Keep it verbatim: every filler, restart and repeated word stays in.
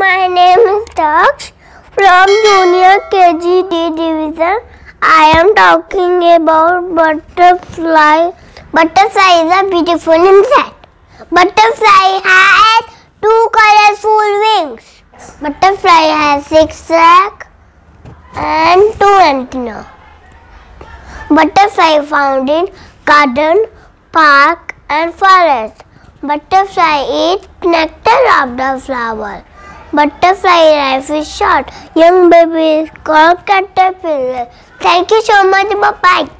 My name is Daksh from Junior K G D division. I am talking about butterfly. Butterfly is a beautiful insect. Butterfly has two colorful wings. Butterfly has six sacs and two antennae. Butterfly found in garden, park and forest. Butterfly eats nectar of the flower. Butterfly life is short. Young babies called caterpillar. Thank you so much. Bye-bye.